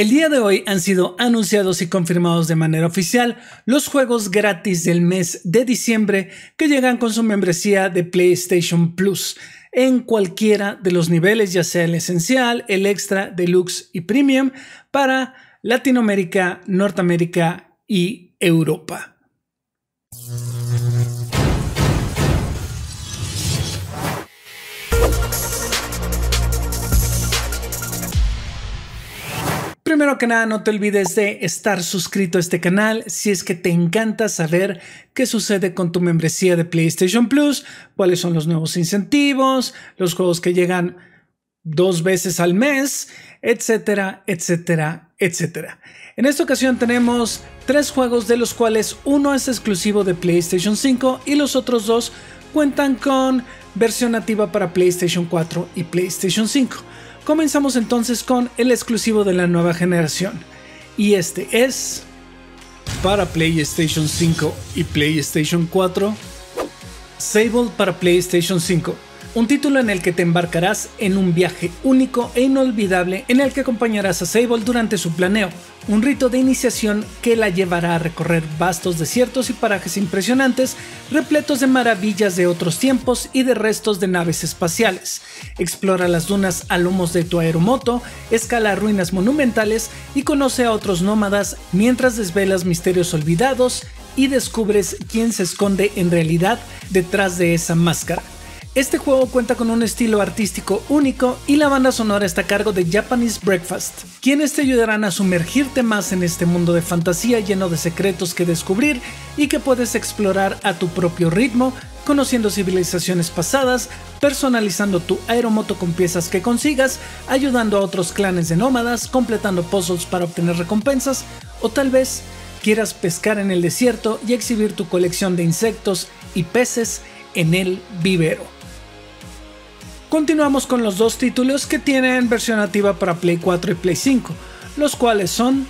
El día de hoy han sido anunciados y confirmados de manera oficial los juegos gratis del mes de diciembre que llegan con su membresía de PlayStation Plus en cualquiera de los niveles, ya sea el esencial, el extra, deluxe y premium para Latinoamérica, Norteamérica y Europa. Primero que nada, no te olvides de estar suscrito a este canal si es que te encanta saber qué sucede con tu membresía de PlayStation Plus, cuáles son los nuevos incentivos, los juegos que llegan 2 veces al mes, etcétera, etcétera, etcétera. En esta ocasión tenemos 3 juegos de los cuales uno es exclusivo de PlayStation 5 y los otros 2 cuentan con versión nativa para PlayStation 4 y PlayStation 5. Comenzamos entonces con el exclusivo de la nueva generación, y este es para PlayStation 5 y PlayStation 4, Sable para PlayStation 5, un título en el que te embarcarás en un viaje único e inolvidable en el que acompañarás a Sable durante su planeo, un rito de iniciación que la llevará a recorrer vastos desiertos y parajes impresionantes repletos de maravillas de otros tiempos y de restos de naves espaciales. Explora las dunas a lomos de tu aeromoto, escala ruinas monumentales y conoce a otros nómadas mientras desvelas misterios olvidados y descubres quién se esconde en realidad detrás de esa máscara. Este juego cuenta con un estilo artístico único y la banda sonora está a cargo de Japanese Breakfast, quienes te ayudarán a sumergirte más en este mundo de fantasía lleno de secretos que descubrir y que puedes explorar a tu propio ritmo, conociendo civilizaciones pasadas, personalizando tu aeromoto con piezas que consigas, ayudando a otros clanes de nómadas, completando puzzles para obtener recompensas, o tal vez quieras pescar en el desierto y exhibir tu colección de insectos y peces en el vivero. Continuamos con los 2 títulos que tienen versión nativa para Play 4 y Play 5, los cuales son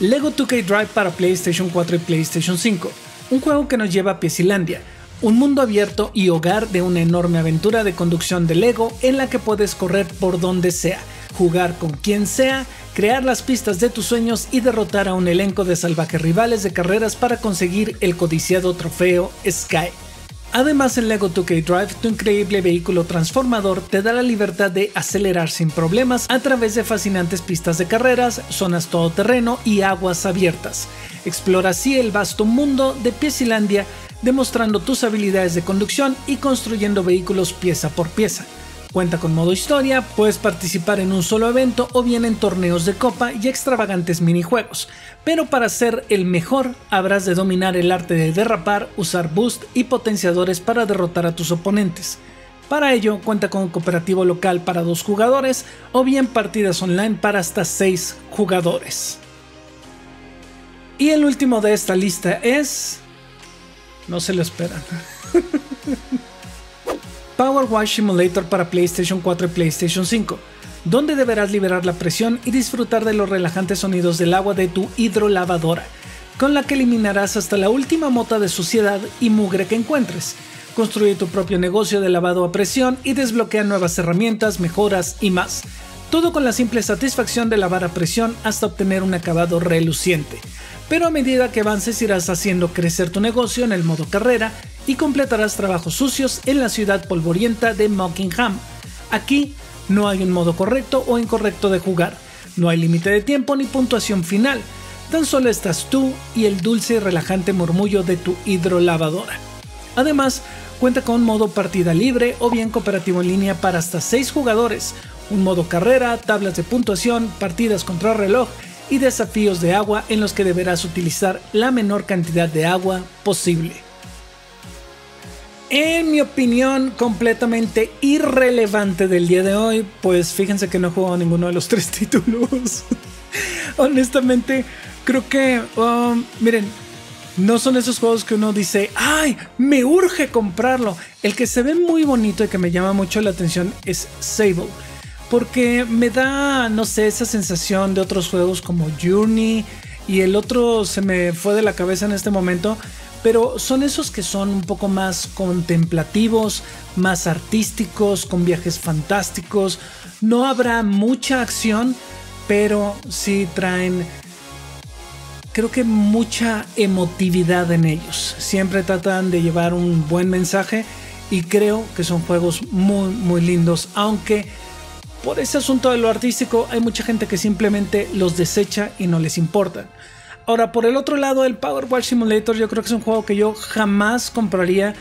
LEGO 2K Drive para PlayStation 4 y PlayStation 5, un juego que nos lleva a Piesilandia, un mundo abierto y hogar de una enorme aventura de conducción de LEGO en la que puedes correr por donde sea, jugar con quien sea, crear las pistas de tus sueños y derrotar a un elenco de salvajes rivales de carreras para conseguir el codiciado trofeo Sky. Además, en LEGO 2K Drive, tu increíble vehículo transformador te da la libertad de acelerar sin problemas a través de fascinantes pistas de carreras, zonas todoterreno y aguas abiertas. Explora así el vasto mundo de Piesilandia, demostrando tus habilidades de conducción y construyendo vehículos pieza por pieza. Cuenta con modo historia, puedes participar en un solo evento o bien en torneos de copa y extravagantes minijuegos, pero para ser el mejor habrás de dominar el arte de derrapar, usar boost y potenciadores para derrotar a tus oponentes. Para ello cuenta con un cooperativo local para 2 jugadores o bien partidas online para hasta 6 jugadores. Y el último de esta lista es... no se lo esperan. Power Wash Simulator para PlayStation 4 y PlayStation 5, donde deberás liberar la presión y disfrutar de los relajantes sonidos del agua de tu hidrolavadora, con la que eliminarás hasta la última mota de suciedad y mugre que encuentres. Construye tu propio negocio de lavado a presión y desbloquea nuevas herramientas, mejoras y más. Todo con la simple satisfacción de lavar a presión hasta obtener un acabado reluciente. Pero a medida que avances irás haciendo crecer tu negocio en el modo carrera y completarás trabajos sucios en la ciudad polvorienta de Mockingham. Aquí no hay un modo correcto o incorrecto de jugar, no hay límite de tiempo ni puntuación final, tan solo estás tú y el dulce y relajante murmullo de tu hidrolavadora. Además, cuenta con modo partida libre o bien cooperativo en línea para hasta 6 jugadores, un modo carrera, tablas de puntuación, partidas contra reloj y desafíos de agua en los que deberás utilizar la menor cantidad de agua posible. En mi opinión completamente irrelevante del día de hoy, pues fíjense que no he jugado ninguno de los 3 títulos. Honestamente creo que, miren, no son esos juegos que uno dice, ¡ay, me urge comprarlo! El que se ve muy bonito y que me llama mucho la atención es Sable, porque me da, no sé, esa sensación de otros juegos como Journey, y el otro se me fue de la cabeza en este momento, pero son esos que son un poco más contemplativos, más artísticos, con viajes fantásticos. No habrá mucha acción, pero sí traen, creo que, mucha emotividad en ellos. Siempre tratan de llevar un buen mensaje y creo que son juegos muy, muy lindos, aunque por ese asunto de lo artístico hay mucha gente que simplemente los desecha y no les importa. Ahora, por el otro lado, el Power Wash Simulator yo creo que es un juego que yo jamás compraría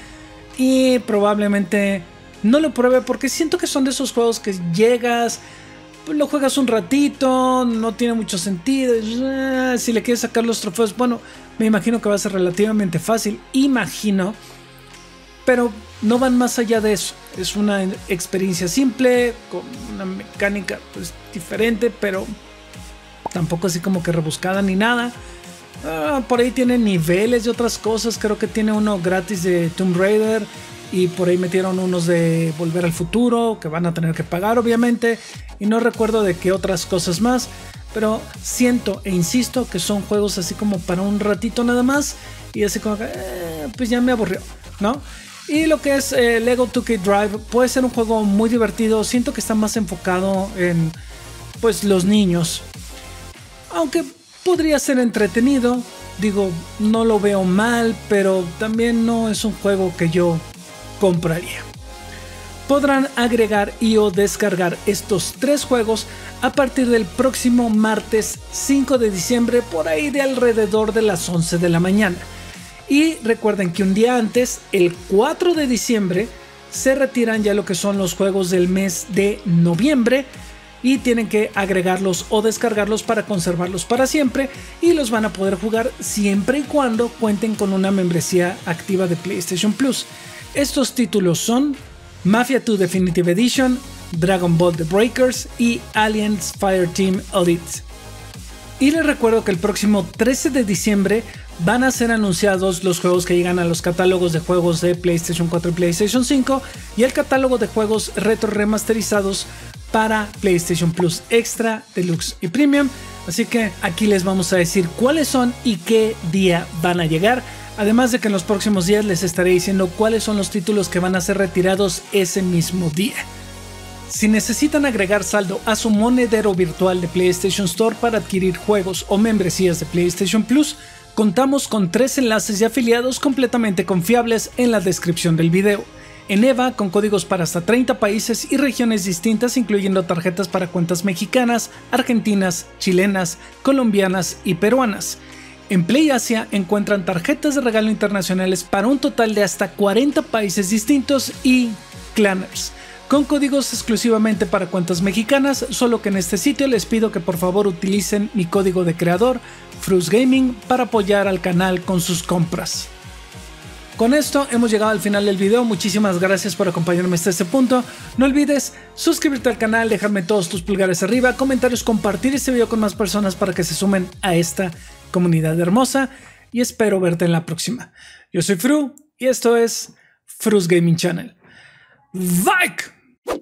y probablemente no lo pruebe, porque siento que son de esos juegos que llegas, lo juegas un ratito, no tiene mucho sentido. Si le quieres sacar los trofeos, bueno, me imagino que va a ser relativamente fácil, imagino, pero no van más allá de eso. Es una experiencia simple, con una mecánica pues diferente, pero tampoco así como que rebuscada ni nada. Por ahí tiene niveles de otras cosas, creo que tiene uno gratis de Tomb Raider y por ahí metieron unos de Volver al Futuro que van a tener que pagar obviamente, y no recuerdo de qué otras cosas más, pero siento e insisto que son juegos así como para un ratito nada más y así como que pues ya me aburrió, ¿no? Y lo que es LEGO 2K Drive puede ser un juego muy divertido, siento que está más enfocado en pues los niños, aunque podría ser entretenido, digo, no lo veo mal, pero también no es un juego que yo compraría. Podrán agregar y o descargar estos tres juegos a partir del próximo martes 5 de diciembre por ahí de alrededor de las 11 de la mañana. Y recuerden que un día antes, el 4 de diciembre, se retiran ya lo que son los juegos del mes de noviembre y tienen que agregarlos o descargarlos para conservarlos para siempre, y los van a poder jugar siempre y cuando cuenten con una membresía activa de PlayStation Plus. Estos títulos son Mafia 2 Definitive Edition, Dragon Ball The Breakers y Aliens Fireteam Elite. Y les recuerdo que el próximo 13 de diciembre van a ser anunciados los juegos que llegan a los catálogos de juegos de PlayStation 4 y PlayStation 5 y el catálogo de juegos retro remasterizados para PlayStation Plus Extra, Deluxe y Premium. Así que aquí les vamos a decir cuáles son y qué día van a llegar. Además de que en los próximos días les estaré diciendo cuáles son los títulos que van a ser retirados ese mismo día. Si necesitan agregar saldo a su monedero virtual de PlayStation Store para adquirir juegos o membresías de PlayStation Plus, contamos con 3 enlaces y afiliados completamente confiables en la descripción del video. En EVA, con códigos para hasta 30 países y regiones distintas, incluyendo tarjetas para cuentas mexicanas, argentinas, chilenas, colombianas y peruanas. En Play Asia encuentran tarjetas de regalo internacionales para un total de hasta 40 países distintos, y Clanners, con códigos exclusivamente para cuentas mexicanas, solo que en este sitio les pido que por favor utilicen mi código de creador, Fruz Gaming, para apoyar al canal con sus compras. Con esto hemos llegado al final del video, muchísimas gracias por acompañarme hasta este punto. No olvides suscribirte al canal, dejarme todos tus pulgares arriba, comentarios, compartir este video con más personas para que se sumen a esta comunidad hermosa, y espero verte en la próxima. Yo soy Fru y esto es Fruz Gaming Channel. ¡Like!